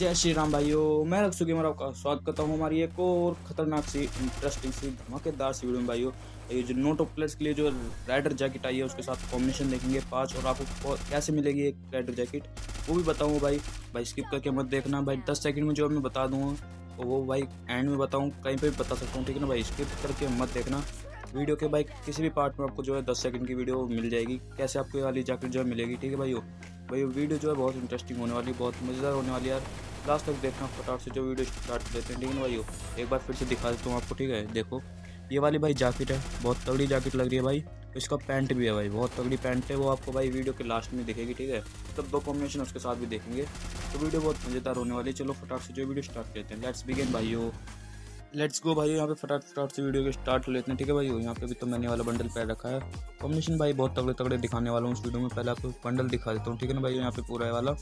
जय श्री राम भाइयों, मैं रक्सिको में आपका स्वागत करता हूँ हमारी एक और खतरनाक सी इंटरेस्टिंग सी धमाकेदार सी वीडियो में। भाइयों ये जो नोट ऑफ प्लेयर्स के लिए जो राइडर जैकेट आई है उसके साथ कॉम्बिनेशन देखेंगे 5 और आपको कैसे मिलेगी एक राइडर जैकेट वो भी बताऊँगा। भाई स्किप करके मत देखना भाई, 10 सेकंड में जो मैं बता दूँगा वो भाई एंड में बताऊँ, कहीं पर भी बता सकता हूँ, ठीक है ना भाई। स्किप करके मत देखना वीडियो के भाई, किसी भी पार्ट में आपको जो है 10 सेकंड की वीडियो मिल जाएगी कैसे आपको वाली जैकेट जो है मिलेगी, ठीक है भाई वीडियो जो है बहुत इंटरेस्टिंग होने वाली, बहुत मज़ेदार होने वाली यार, लास्ट तक देखना। फटाफट से जो वीडियो स्टार्ट देते हैं, ठीक है भाई एक बार फिर से दिखा देता हूँ आपको, ठीक है। देखो ये वाली भाई जैकेट है, बहुत तगड़ी जैकेट लग रही है भाई, इसका पैंट भी है भाई, बहुत तगड़ी पैंट है, वो आपको भाई वीडियो के लास्ट में दिखेगी, ठीक है। तब 2 कॉम्बिनेशन उसके साथ भी देखेंगे तो वीडियो बहुत मज़ेदार होने वाली है। चलो फटाफट से जो वीडियो स्टार्ट देते हैं, लेट्स बिगिन भाइयों, लेट्स गो भाई। यहाँ पे फटाफट से वीडियो के स्टार्ट लेते हैं, ठीक है भाई। यहाँ पे भी तो मैंने वाला बंडल पहन रखा है, कॉम्बिनेशन भाई बहुत तगड़े तगड़े दिखाने वाला हूँ उस वीडियो में। पहले आपको बंडल दिखा देता हूँ, ठीक है ना भाई। यहाँ पे पूरा है वाला,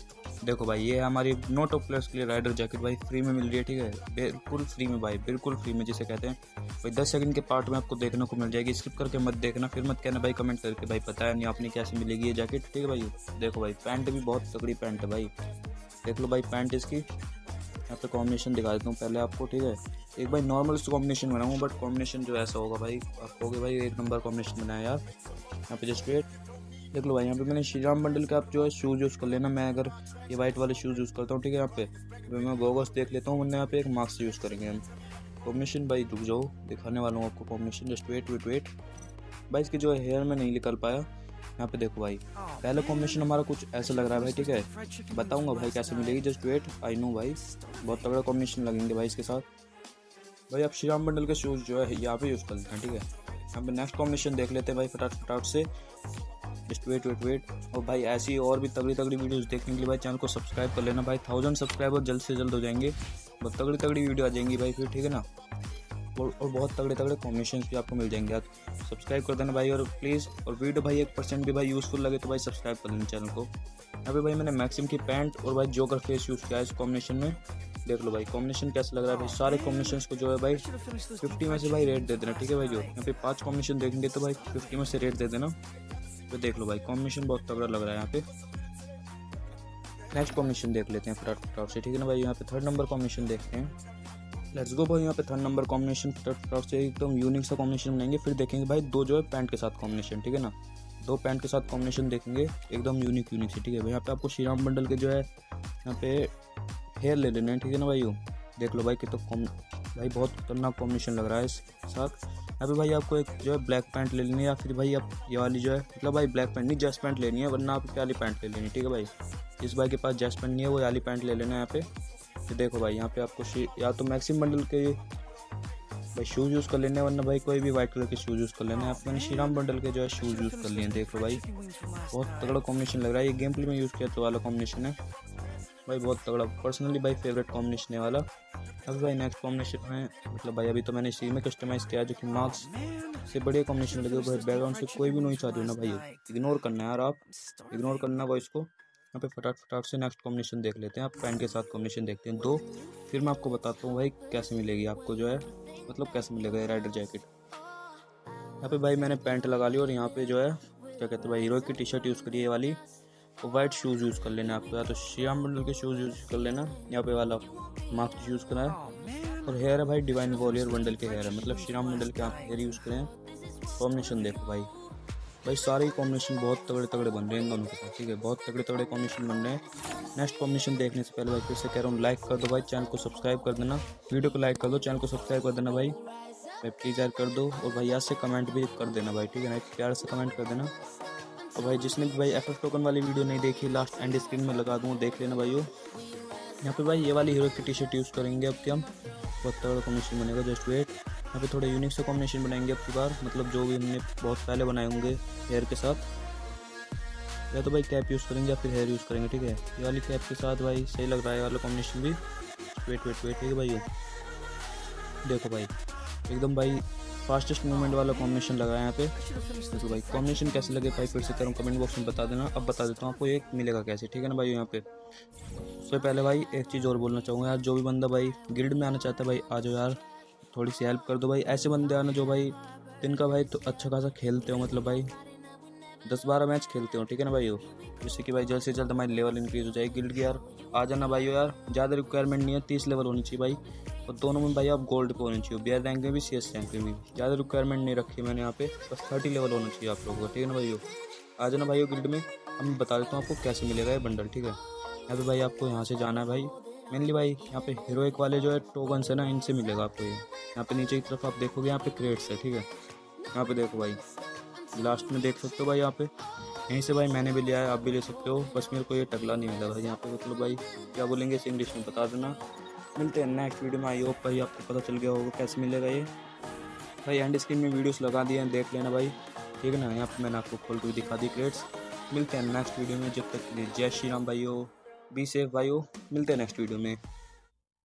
देखो भाई ये हमारी नोट ऑफ प्लेयर्स के लिए राइडर जैकेट भाई फ्री में मिल रही है, ठीक है बिल्कुल फ्री में भाई, बिल्कुल फ्री में जिसे कहते हैं भाई। 10 सेकंड के पार्ट में आपको देखने को मिल जाएगी, स्किप करके मत देखना, फिर मत कहना भाई कमेंट करके भाई पता है नहीं आपने कैसे मिलेगी ये जैकेट, ठीक है भाई। देखो भाई पैंट भी बहुत तगड़ी पैंट है भाई, देख लो भाई पैंट इसकी। यहाँ पे कॉम्बिनेशन दिखा देता हूँ पहले आपको, ठीक है। एक भाई नॉर्मल से कॉम्बिनेशन बनाऊँ, बट कॉम्बिनेशन जो ऐसा होगा भाई आपको होगा भाई, एक नंबर कॉम्बिनेशन बनाया यार। यहाँ पे जस्ट वेट, देख लो भाई यहाँ पे मैंने श्री राम मंडल का आप जो है शूज़ यूज़ कर लेना, मैं अगर ये वाइट वाले शूज़ यूज़ करता हूँ, ठीक है। यहाँ पे मैं गोगल्स देख लेता हूँ, वरना यहाँ पे एक मास्क यूज़ करेंगे हम। कॉम्बिनेशन भाई रुक जाओ, दिखाने वाला हूँ आपको कॉम्बिनेशन, जस्ट वेट। भाई इसके जो हेयर में नहीं निकल पाया। यहाँ पे देखो भाई पहला कॉम्बिनेशन हमारा कुछ ऐसा लग रहा है भाई, ठीक है बताऊँगा भाई कैसे मिलेगी, जस्ट वेट आई नो भाई। बहुत तगड़ा कॉम्बिनेशन लगेंगे भाई इसके साथ भाई। आप श्री राम मंडल के शूज़ जो है यहाँ पे यूज़ कर लेते हैं, ठीक है। यहाँ पे नेक्स्ट कॉम्बिनेशन देख लेते हैं भाई फटाफट से, जस्ट वेट। और भाई ऐसी और भी तगड़ी वीडियोस देखने के लिए भाई चैनल को सब्सक्राइब कर लेना भाई, 1000 सब्सक्राइबर जल्द से जल्द हो जाएंगे, बहुत तगड़ी वीडियो आ जाएंगी भाई फिर, ठीक है ना। और बहुत तगड़े कॉम्बिनेशन भी आपको मिल जाएंगे, आप सब्सक्राइब कर देना भाई और प्लीज़। और वीडियो भाई 1% भी भाई यूज़फुल लगे तो भाई सब्सक्राइब कर लेना चैनल को। यहाँ पे भाई मैंने मैक्सिम की पैंट और भाई जोकर फेस यूज़ किया है इस कॉम्बिनेशन में, देख लो भाई कॉम्बिनेशन कैसा लग रहा है भाई। सारे कॉम्बिनेशन को जो है भाई 50 में से भाई रेट दे देना, ठीक है भाई। जो यहाँ पे 5 कॉम्बिनेशन देखेंगे तो भाई 50 में से रेट दे देना। तो देख लो भाई कॉम्बिनेशन बहुत तगड़ा लग रहा है। यहाँ पे नेक्स्ट कॉम्बिनेशन देख लेते हैं फटाफट से, ठीक है ना भाई। यहाँ पे 3rd नंबर कॉम्बिनेशन देखते हैं, लेट्स गो भाई। यहाँ पे 3rd नंबर कॉम्बिनेशन फटाफट से एकदम यूनिक सा कॉम्बिनेशन बनाएंगे, फिर देखेंगे भाई 2 जो है पैंट के साथ कॉम्बिनेशन, ठीक है ना। 2 पैंट के साथ कॉम्बिनेशन देखेंगे एकदम यूनिक से, ठीक है भाई। यहाँ पे आपको श्री राम मंडल के जो है यहाँ पे हेयर ले लेना है, ठीक है ना भाई। देख लो भाई कि तो भाई बहुत खतरनाक कॉम्बिनेशन लग रहा है इस साथ। यहाँ पे भाई आपको एक जो है ब्लैक पैंट ले लेनी है, या फिर भाई आप ये वाली जो है मतलब भाई ब्लैक पैंट नहीं जैस पैंट लेनी है, वरना आप वाली पैंट ले लेनी है, ठीक है भाई। जिस भाई के पास जैस पैंट नहीं है वो वाली पैंट ले लेना है। यहाँ पे तो देखो भाई यहाँ पे आपको या तो मैक्सिम मंडल के भाई शूज़ यूज़ कर लेने, वरना भाई कोई भी वाइट कलर के शूज़ यूज़ कर लेना है। आप मैंने श्री राम मंडल के जो है शूज़ यूज़ कर लिए, देख लो भाई बहुत तगड़ा कॉम्बिनेशन लग रहा है। ये गेम प्ले में यूज़ किया तो वाला कॉम्बिनेशन है भाई, बहुत तगड़ा पर्सनली भाई फेवरेट कॉम्बिनेशन है वाला। अब भाई नेक्स्ट कॉम्बिनेशन है, मतलब भाई अभी तो मैंने इसी में कस्टमाइज़ किया है, जो कि मार्क्स से बढ़िया कॉम्बिनेशन लगे भाई। बैकग्राउंड से कोई भी नॉइस चाहते हो ना भाई इग्नोर करना है यार, आप इग्नोर करना वॉइस को। यहाँ पे फटाफट से नेक्स्ट कॉम्बिनेशन देख लेते हैं, आप पैंट के साथ कॉम्बिनेशन देखते हैं 2, फिर मैं आपको बताता हूँ भाई कैसे मिलेगी आपको जो है, मतलब कैसे मिलेगा राइडर जैकेट। यहाँ पे भाई मैंने पैंट लगा ली और यहाँ पे जो है क्या कहते हैं भाई हीरो की टी शर्ट यूज़ करिए वाली, और वाइट शूज़ यूज़ कर लेना आपको, या तो श्री राम मंडल के शूज़ यूज़ कर लेना। यहाँ पे वाला मास्क यूज़ करना है, और हेयर है भाई डिवाइन वॉलियर मंडल के हेयर है, मतलब श्री राम मंडल के आप हेयर यूज़ करें। कॉम्बिनेशन देखो भाई सारे कॉम्बिनेशन बहुत तगड़े बन रहे हैं दोनों के साथ, ठीक है बहुत तगड़े कॉम्बिनेशन बन रहे हैं। नेक्स्ट कॉम्बिनेशन देखने से पहले भाई फिर से कह रहा हूँ लाइक कर दो भाई, चैनल को सब्सक्राइब कर देना, वीडियो को लाइक कर दो, चैनल को सब्सक्राइब कर देना भाई प्लीज़ यार कर दो। और भाई यार से कमेंट भी कर देना भाई, ठीक है ना प्यार से कमेंट कर देना। और भाई जिसने भी भाई FF टोकन वाली वीडियो नहीं देखी लास्ट एंड स्क्रीन में लगा दूँ, देख लेना भाई। यहाँ पे भाई ये वाली हीरो की टी शर्ट यूज़ करेंगे अब, क्या हम बहुत तगड़ा कॉम्बिनेशन बनेगा, जस्ट वेट। यहाँ पे थोड़ा यूनिक से कॉम्बिनेशन बनाएंगे अब की बार, मतलब जो भी हमने बहुत पहले बनाए होंगे हेयर के साथ, या तो भाई कैप यूज़ करेंगे या फिर हेयर यूज़ करेंगे, ठीक है। ये वाली कैप के साथ भाई सही लग रहा है वाला कॉम्बिनेशन भी, वेट ठीक है भाई। देखो भाई एकदम भाई फास्टेस्ट मूवमेंट वाला कॉम्बिनेशन लगा है यहाँ पे। देखो भाई कॉम्बिनेशन कैसे लगे भाई फिर से कह रहा हूँ कमेंट बॉक्स में बता देना। अब बता देता हूँ आपको ये मिलेगा कैसे, ठीक है ना भाई। यहाँ पे उससे पहले भाई एक चीज़ और बोलना चाहूँगा यार, जो भी बंदा भाई ग्रिड में आना चाहता है भाई आ जाओ यार, थोड़ी सी हेल्प कर दो भाई। ऐसे बंदे आना जो भाई दिन का भाई तो अच्छा खासा खेलते हो, मतलब भाई 10-12 मैच खेलते हो, ठीक है ना भाई। जिससे कि भाई जल्द से जल्द हमारी लेवल इंक्रीज हो जाए। गिल्ड की यार आ जाना भाई यार, ज़्यादा रिक्वायरमेंट नहीं है, 30 लेवल होनी चाहिए भाई, और दोनों में भाई आप गोल्ड पे होनी चाहिए, बीआर रैंक में भी CS रैंक में भी। ज़्यादा रिक्वायरमेंट नहीं रखी मैंने यहाँ पे, बस 30 लेवल होना चाहिए आप लोगों को, ठीक है ना भाइयों। आ जाना भाइयों गिल्ड में, हम बता देता हूँ आपको कैसे मिलेगा ये बंडल, ठीक है। यहाँ पे भाई आपको यहाँ से जाना है भाई, मेनली भाई यहाँ पे हीरोइक वाले जो है टोगन्स है ना, इनसे मिलेगा आपको ये। यहाँ पे नीचे की तरफ आप देखोगे यहाँ पे क्रेट्स है, ठीक है, यहाँ पे देखो भाई लास्ट में देख सकते हो भाई, यहाँ पे यहीं से भाई मैंने भी लिया है, आप भी ले सकते हो, बस मेरे को ये टकला नहीं मिला भाई यहाँ पे, मतलब भाई क्या बोलेंगे इसे इंग्लिश में बता देना। मिलते हैं नेक्स्ट वीडियो में, आई होप भाई आपको पता चल गया होगा कैसे मिलेगा ये भाई। एंड स्क्रीन में वीडियोस लगा दिए हैं, देख लेना भाई, ठीक है ना। यहाँ पर मैंने आपको खोल के दिखा दी क्रेट्स। मिलते हैं नेक्स्ट वीडियो में, जब तक के लिए जय श्री राम भाइयों, बी सेफ भाइयों, मिलते हैं नेक्स्ट वीडियो में।